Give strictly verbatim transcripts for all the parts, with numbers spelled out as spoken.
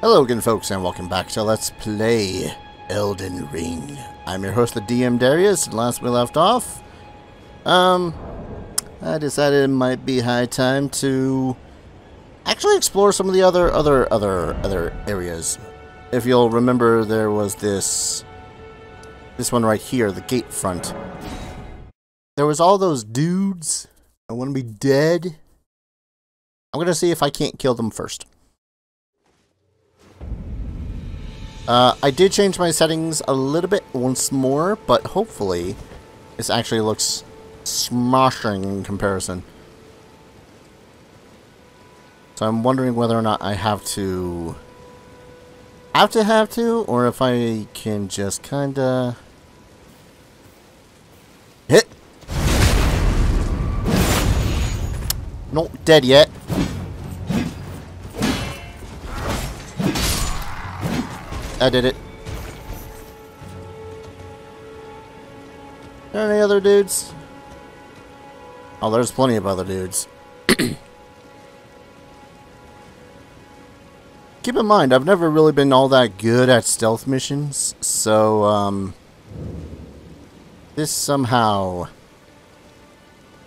Hello again, folks, and welcome back to Let's Play Elden Ring. I'm your host, the D M Darius, and last we left off, um, I decided it might be high time to actually explore some of the other, other, other, other areas. If you'll remember, there was this, this one right here, the gate front. There was all those dudes. I want to be dead. I'm going to see if I can't kill them first. Uh, I did change my settings a little bit once more, but hopefully this actually looks smashing in comparison. So I'm wondering whether or not I have to have to have to, or if I can just kind of hit. Not dead yet. I did it. Are there any other dudes? Oh, there's plenty of other dudes. Keep in mind, I've never really been all that good at stealth missions, so, um... this somehow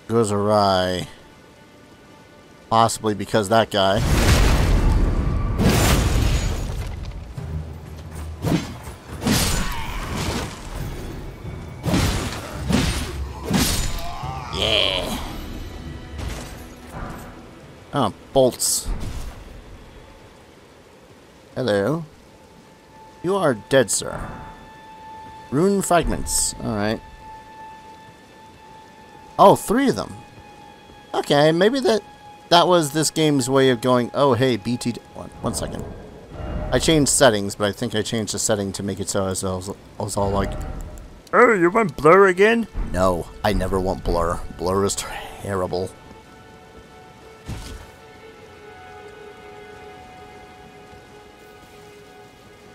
goes awry. Possibly because that guy... Oh, bolts. Hello. You are dead, sir. Rune fragments. Alright. Oh, three of them. Okay, maybe that that was this game's way of going, oh, hey, B T... One, one second. I changed settings, but I think I changed the setting to make it so I was, I was, I was all like, oh, you want blur again? No, I never want blur. Blur is terrible.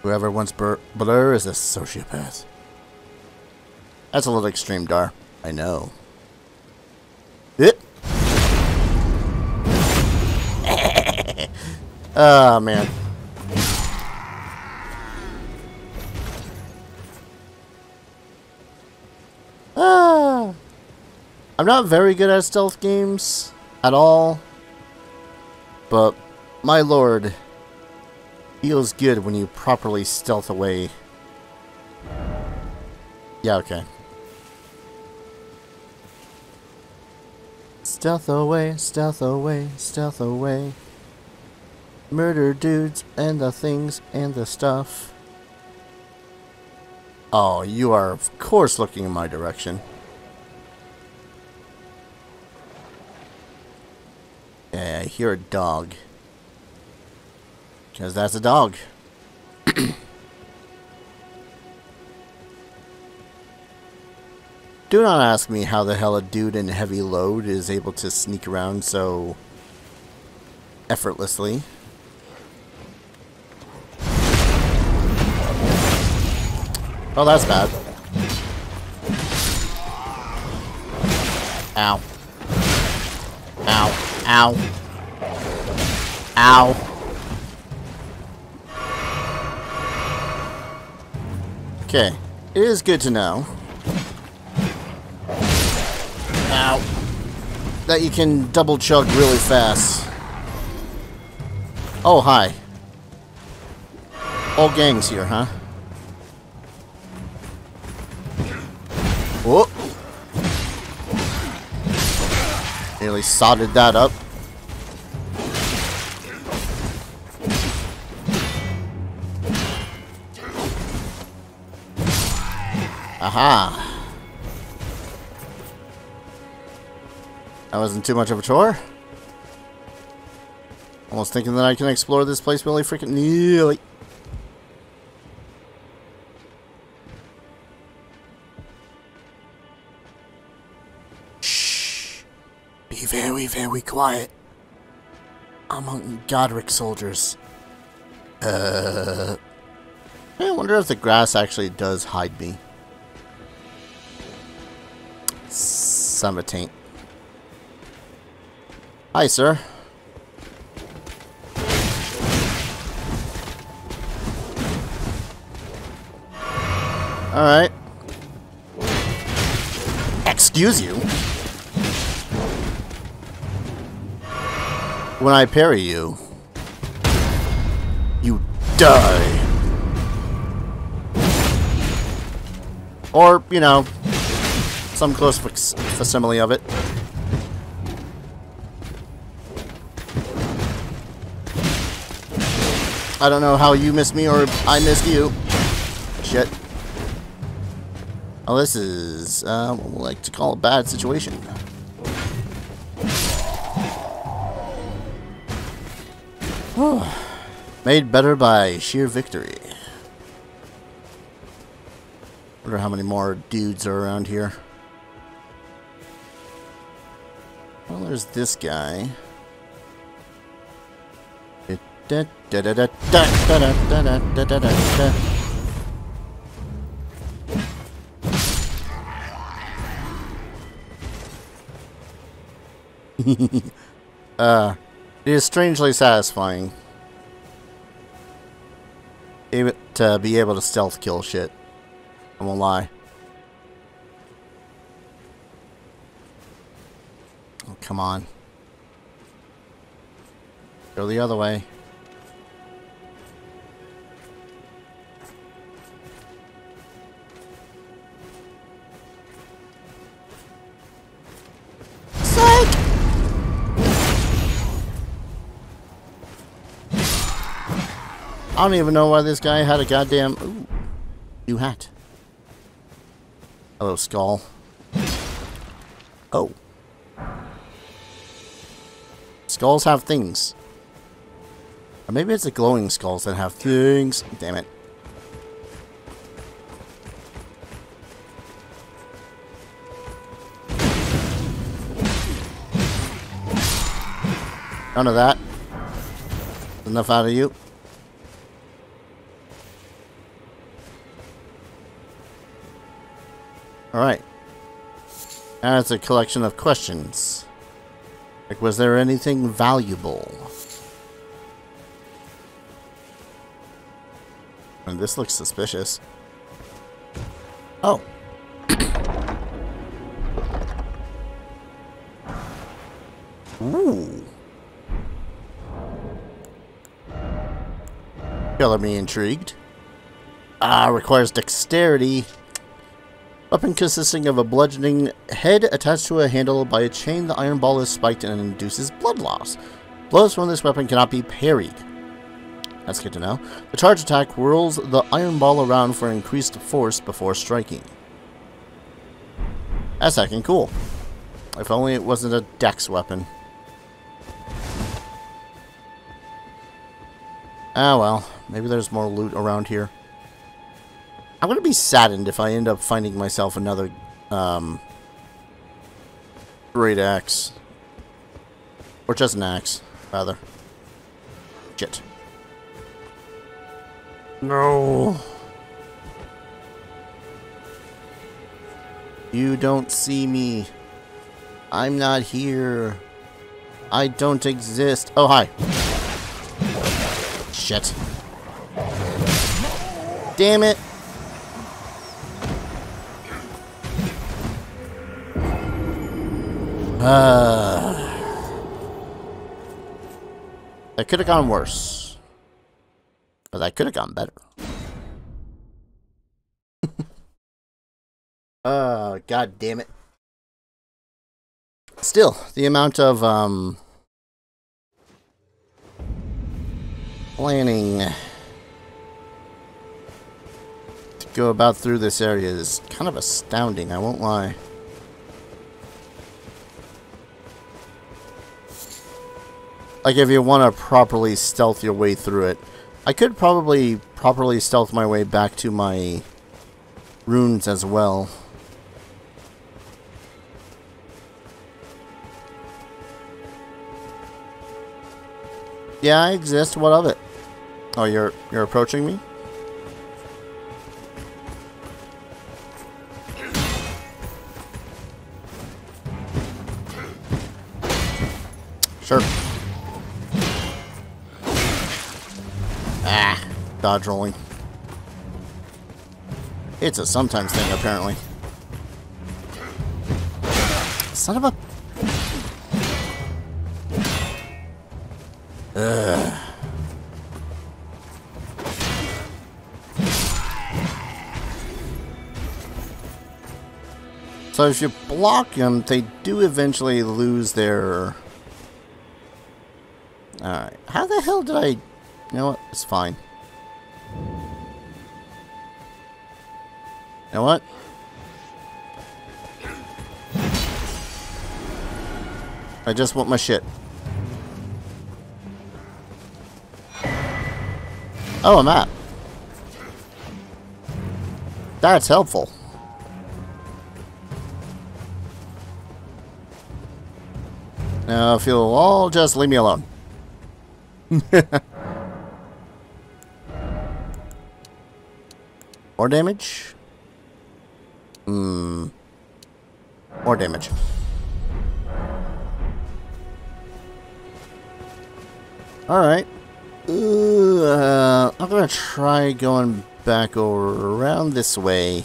Whoever wants blur, blur is a sociopath. That's a little extreme, Dar. I know. It. Oh, man. Ah. I'm not very good at stealth games at all. But, my lord... feels good when you properly stealth away. Yeah, okay. Stealth away, stealth away, stealth away. Murder dudes and the things and the stuff. Oh, you are of course looking in my direction. Yeah, I hear a dog. Because that's a dog. Do not ask me how the hell a dude in heavy load is able to sneak around so effortlessly. Oh, that's bad. Ow. Ow. Ow. Ow. Okay, it is good to know. Ow. That you can double chug really fast. Oh, hi. All gangs here, huh? Whoop. Nearly sodded that up. Aha! That wasn't too much of a chore. Almost thinking that I can explore this place really freaking nearly. Shh! Be very, very quiet. I'm hunting Godrick soldiers. Uh. I wonder if the grass actually does hide me. Son of a taint. Hi, sir. Alright. Excuse you? When I parry you, you die. Or, you know, some close facsimile of it. I don't know how you missed me or I missed you. Shit. Oh, this is uh, what we like to call a bad situation. Made better by sheer victory. Wonder how many more dudes are around here. Well, there's this guy. uh, it is strangely satisfying to be able to stealth kill shit. I won't lie. Oh, come on. Go the other way. Psych! I don't even know why this guy had a goddamn... Ooh, new hat. Hello, skull. Oh. Skulls have things. Or maybe it's the glowing skulls that have things. Damn it. None of that. Enough out of you. Alright. Now it's a collection of questions. Like, was there anything valuable? And this looks suspicious. Oh. Ooh. Color me intrigued. Ah, requires dexterity. Weapon consisting of a bludgeoning head attached to a handle by a chain, the iron ball is spiked and induces blood loss. Blows from this weapon cannot be parried. That's good to know. The charge attack whirls the iron ball around for increased force before striking. That's heckin' cool. If only it wasn't a dex weapon. Ah well, maybe there's more loot around here. I'm going to be saddened if I end up finding myself another um, great axe. Or just an axe, rather. Shit. No. You don't see me. I'm not here. I don't exist. Oh, hi. Shit. Damn it. Uh, that could have gone worse. But that could have gone better. uh, God damn it. Still, the amount of um, planning to go about through this area is kind of astounding, I won't lie. Like, if you want to properly stealth your way through it. I could probably properly stealth my way back to my runes as well. Yeah, I exist. What of it? Oh, you're you're approaching me? Sure. Ah, dodge rolling. It's a sometimes thing, apparently. Son of a... Ugh. So if you block them, they do eventually lose their... Alright. How the hell did I... You know what? It's fine. You know what? I just want my shit. Oh, a map. That's helpful. Now, if you'll all just leave me alone. More damage? Hmm. More damage. Alright. Uh, I'm gonna try going back over around this way.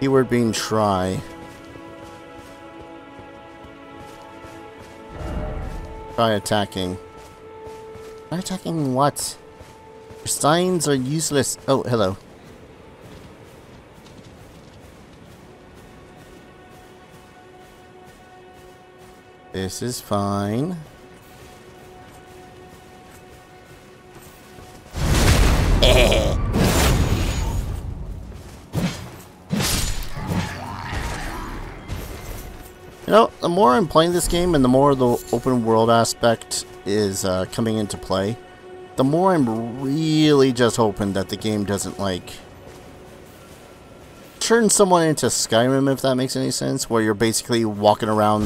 Keyword being try. Try attacking. Try attacking what? Your signs are useless. Oh, hello. This is fine. You know, the more I'm playing this game and the more the open world aspect is uh, coming into play, the more I'm really just hoping that the game doesn't, like, turn someone into Skyrim, if that makes any sense, where you're basically walking around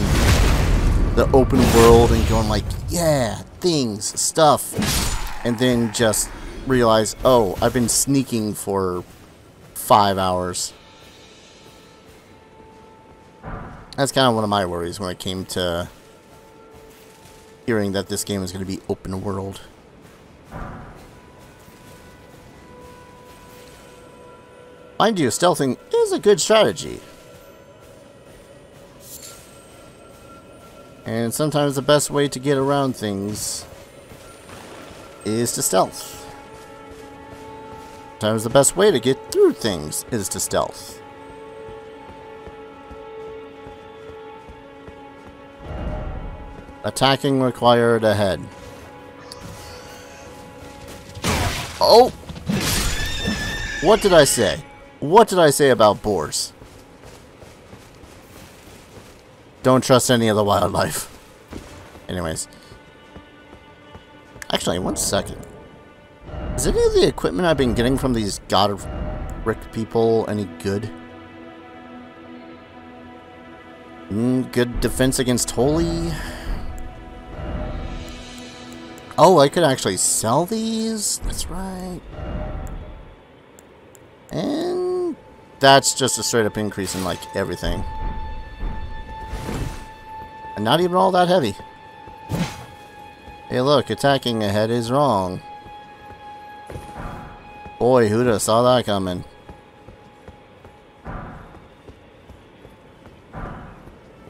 the open world and going like, yeah, things, stuff, and then just realize, oh, I've been sneaking for five hours. That's kind of one of my worries when it came to hearing that this game is going to be open world. Mind you, stealthing is a good strategy. And sometimes the best way to get around things is to stealth. Sometimes the best way to get through things is to stealth. Attacking required ahead. Oh! What did I say? What did I say about boars? Don't trust any of the wildlife. Anyways. Actually, one second. Is any of the equipment I've been getting from these Godrick people any good? Mm, good defense against holy... Oh, I could actually sell these? That's right. And that's just a straight up increase in like everything. And not even all that heavy. Hey look, attacking ahead is wrong. Boy, who'da saw that coming.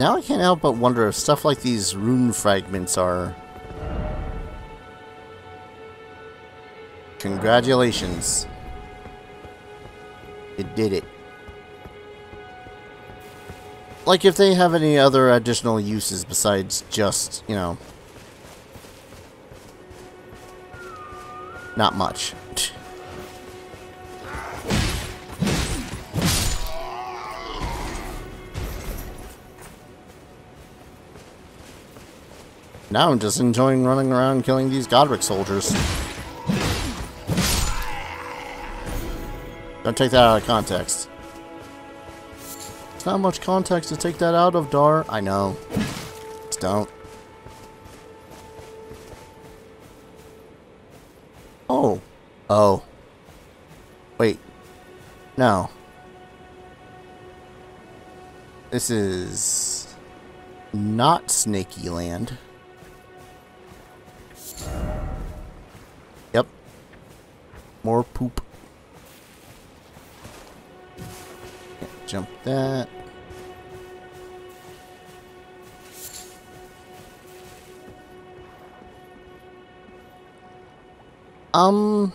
Now I can't help but wonder if stuff like these rune fragments are... Congratulations. You did it. Like, if they have any other additional uses besides just, you know... Not much. Now I'm just enjoying running around killing these Godrick soldiers. Don't take that out of context. It's not much context to take that out of, Dar. I know. Just don't. Oh. Oh. Wait. No. This is... not Snaky Land. More poop. Can't jump that. Um...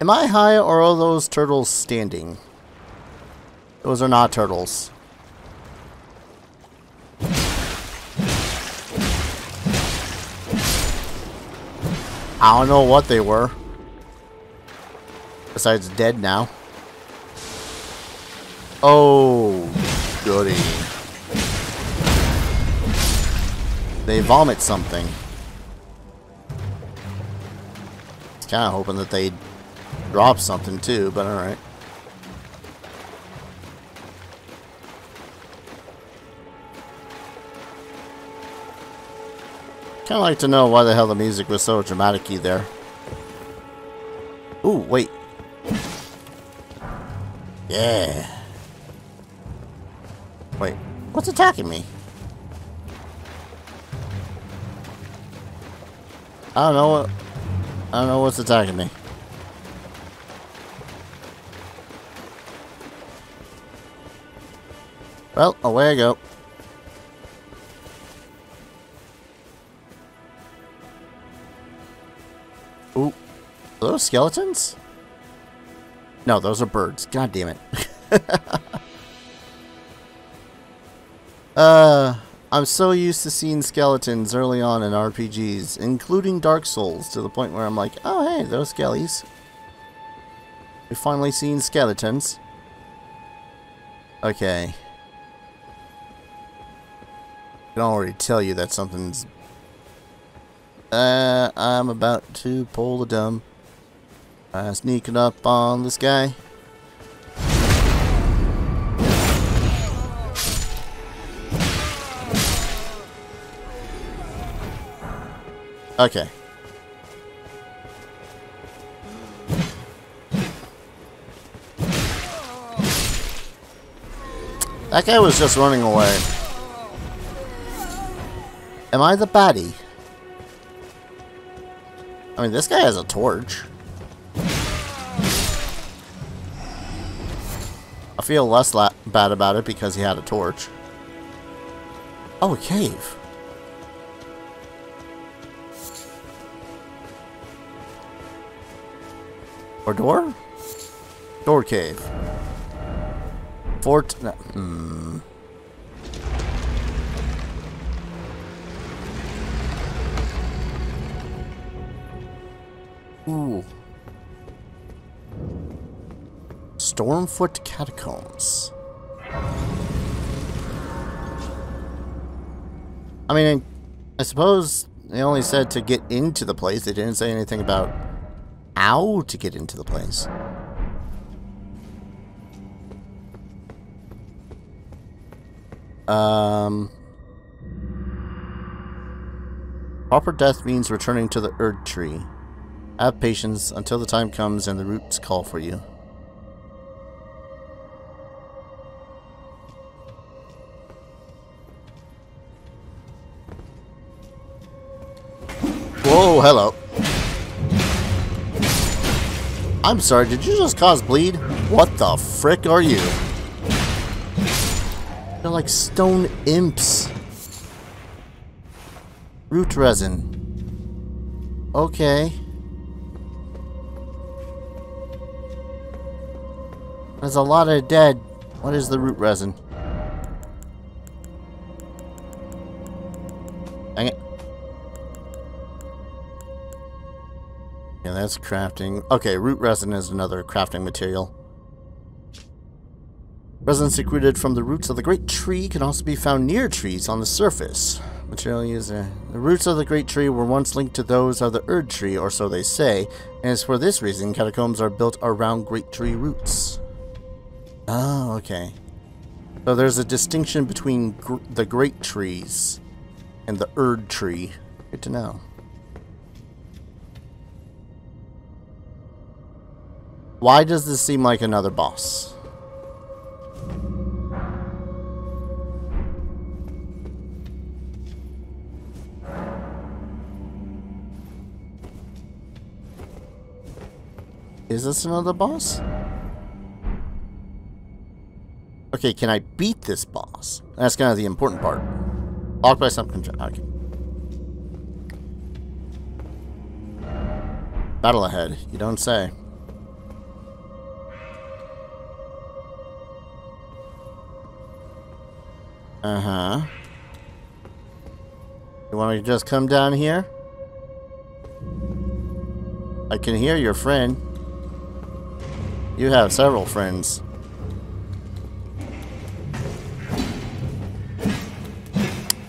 Am I high, or are those turtles standing? Those are not turtles. I don't know what they were. Besides dead now. Oh, goody. They vomit something. I was kind of hoping that they'd drop something too, but alright. Kinda like to know why the hell the music was so dramatic-y there. Ooh, wait. Yeah. Wait, what's attacking me? I don't know what... I don't know what's attacking me. Well, away I go. Ooh, are those skeletons? No, those are birds. God damn it. uh, I'm so used to seeing skeletons early on in R P Gs, including Dark Souls, to the point where I'm like, oh hey, those skellies. We've finally seen skeletons. Okay. I can already tell you that something's... Uh, I'm about to pull the dumb. Uh, sneaking up on this guy. Okay. That guy was just running away. Am I the baddie? I mean, this guy has a torch. I feel less la bad about it because he had a torch. Oh, a cave. Or door? Door cave. Fort... No. Hmm... Ooh. Stormfoot Catacombs. I mean, I suppose they only said to get into the place. They didn't say anything about how to get into the place. Um... Proper death means returning to the Erd Tree. Have patience until the time comes and the roots call for you. Whoa, hello. I'm sorry, did you just cause bleed? What the frick are you? They're like stone imps. Root resin. Okay. There's a lot of dead. What is the root resin? Dang it. Yeah, that's crafting. Okay, root resin is another crafting material. Resin secreted from the roots of the great tree can also be found near trees on the surface. Material used. Uh, the roots of the great tree were once linked to those of the Erd Tree, or so they say, and it's for this reason catacombs are built around great tree roots. Oh, okay. So there's a distinction between gr the great trees and the Erd Tree. Good to know. Why does this seem like another boss? Is this another boss? Okay, can I beat this boss? That's kind of the important part. Locked by some control. Okay. Battle ahead. You don't say. Uh-huh. You want me to just come down here? I can hear your friend. You have several friends.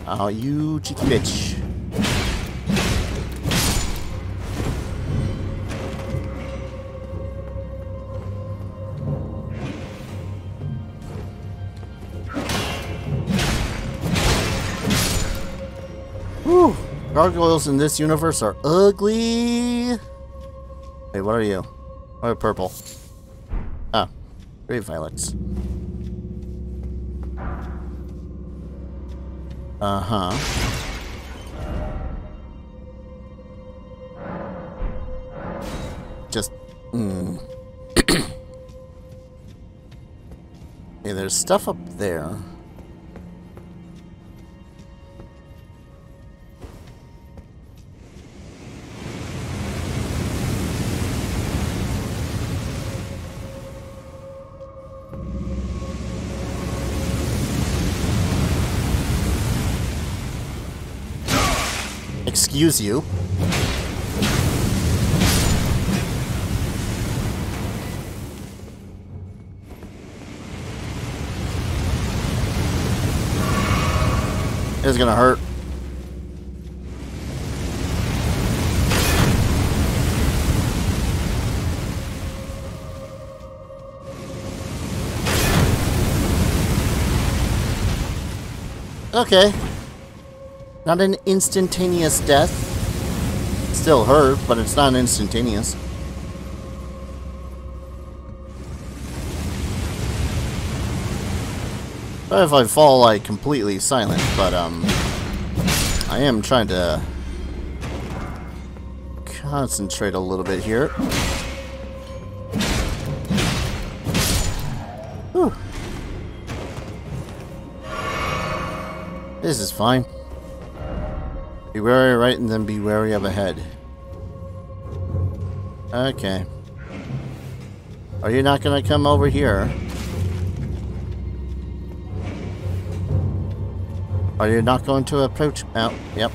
Oh, you cheeky bitch. Whew. Gargoyles in this universe are ugly. Wait, what are you? What are purple? Ah, great violets. Uh-huh. Just, mm. Hey, there's stuff up there. Excuse you. It's gonna hurt. Okay. Not an instantaneous death. Still hurt, but it's not instantaneous. But if I fall, like, completely silent, but, um... I am trying to concentrate a little bit here. Whew. This is fine. Be wary right and then be wary of ahead. Okay. Are you not gonna come over here? Are you not going to approach? Oh, yep.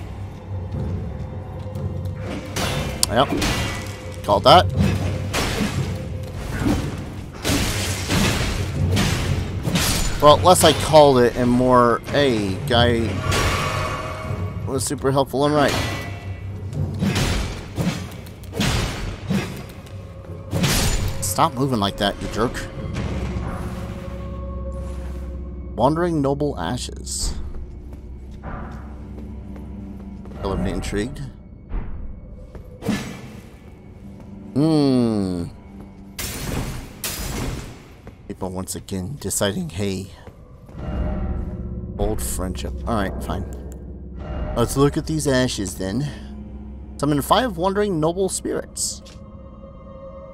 Yep. Called that. Well, less I called it and more, hey, guy... was super helpful and right. Stop moving like that, you jerk. Wandering Noble Ashes. A little bit intrigued. Hmm. People once again deciding, hey, old friendship. Alright, fine. Let's look at these ashes then. Summon five wandering noble spirits.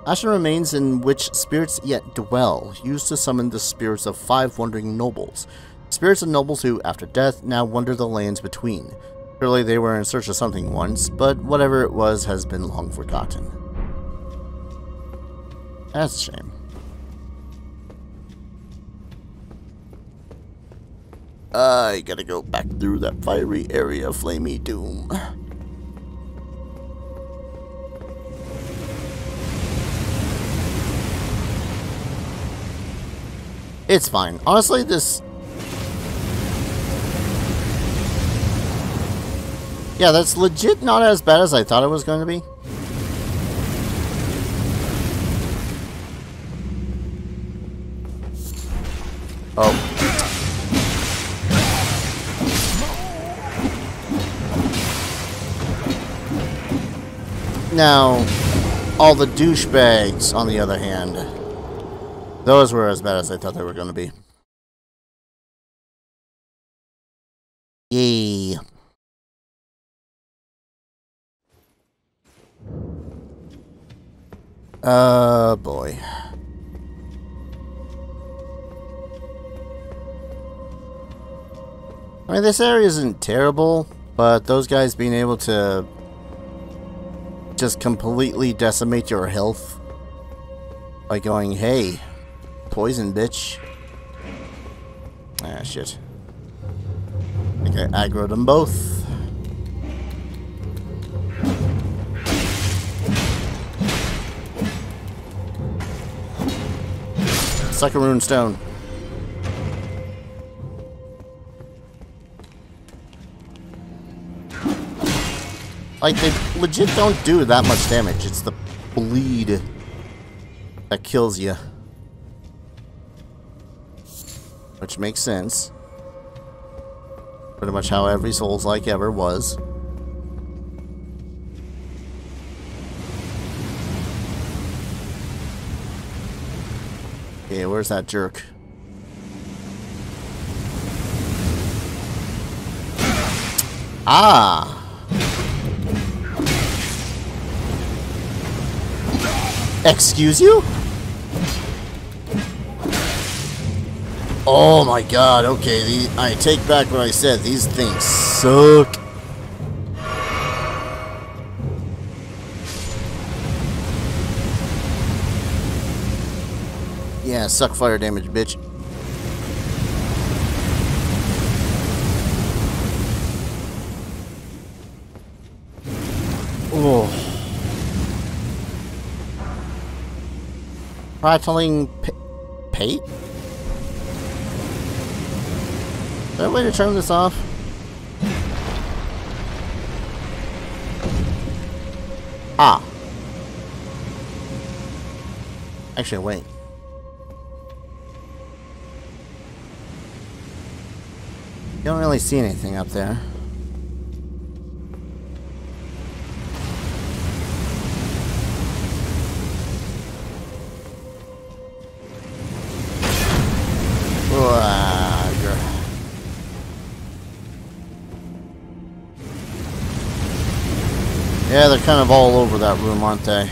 Ashen remains in which spirits yet dwell, used to summon the spirits of five wandering nobles. Spirits of nobles who, after death, now wander the lands between. Surely they were in search of something once, but whatever it was has been long forgotten. That's a shame. I gotta go back through that fiery area of flamey doom. It's fine. Honestly, this... Yeah, that's legit not as bad as I thought it was going to be. Oh. Now, all the douchebags, on the other hand, those were as bad as I thought they were going to be. Yay. Uh, boy. I mean, this area isn't terrible, but those guys being able to just completely decimate your health by going, hey, poison, bitch. Ah, shit. I think I aggroed them both. Second rune stone. Like, they legit don't do that much damage. It's the bleed that kills you. Which makes sense. Pretty much how every Souls-like ever was. Okay, where's that jerk? Ah! Excuse you? Oh my god, okay, these, I take back what I said, these things suck. Yeah, suck fire damage, bitch. Oh. Rattling Pate? Is there a way to turn this off? Ah. Actually, wait. You don't really see anything up there. Yeah, they're kind of all over that room, aren't they?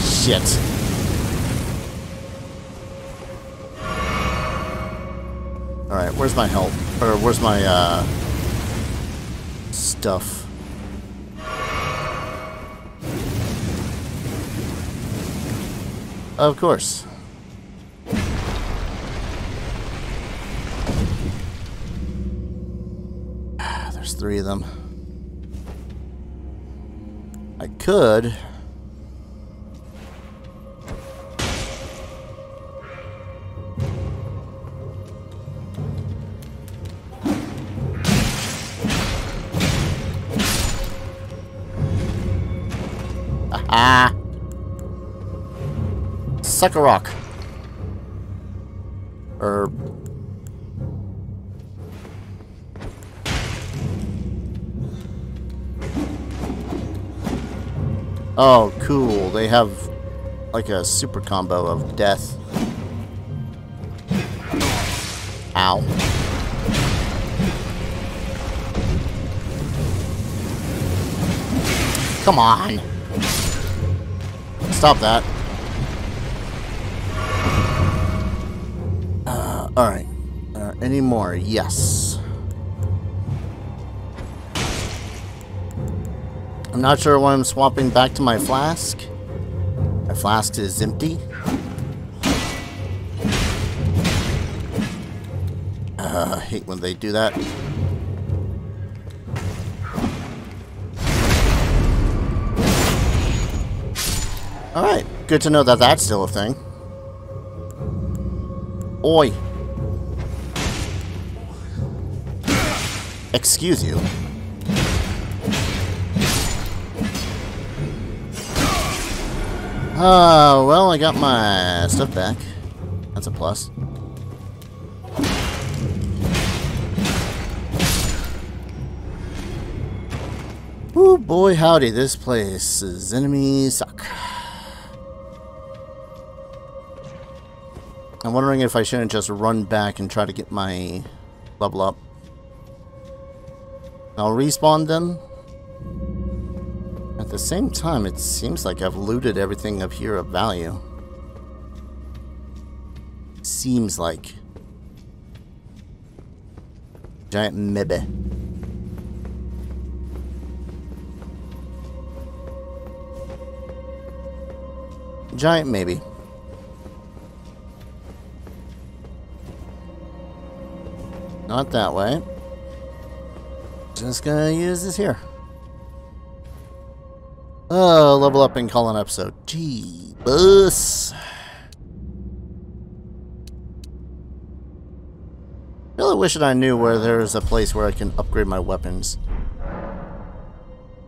Shit. Alright, where's my help? Or where's my, uh... stuff? Of course. Three of them. I could. Aha! Suck a rock. Or. Oh, cool. They have, like, a super combo of death. Ow. Come on! Stop that. Uh, alright. Uh, any more? Yes. I'm not sure why I'm swapping back to my flask. My flask is empty. Uh, I hate when they do that. Alright, good to know that that's still a thing. Oi! Excuse you. Uh, well, I got my stuff back. That's a plus. Ooh, boy, howdy, this place's enemies suck. I'm wondering if I shouldn't just run back and try to get my level up. I'll respawn them. the same time, it seems like I've looted everything up here of value. Seems like. Giant mebe. Giant maybe. Not that way. Just gonna use this here. Oh, level up and call an episode. Gee, bus. Really wish that I knew where there's a place where I can upgrade my weapons.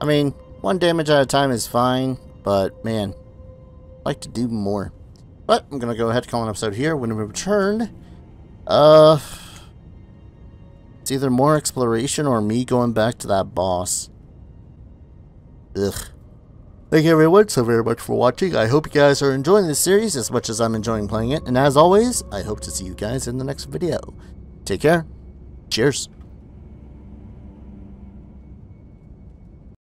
I mean, one damage at a time is fine, but man, I'd like to do more. But I'm gonna go ahead and call an episode here. When we return, uh, it's either more exploration or me going back to that boss. Ugh. Thank you everyone so very much for watching. I hope you guys are enjoying this series as much as I'm enjoying playing it. And as always, I hope to see you guys in the next video. Take care. Cheers.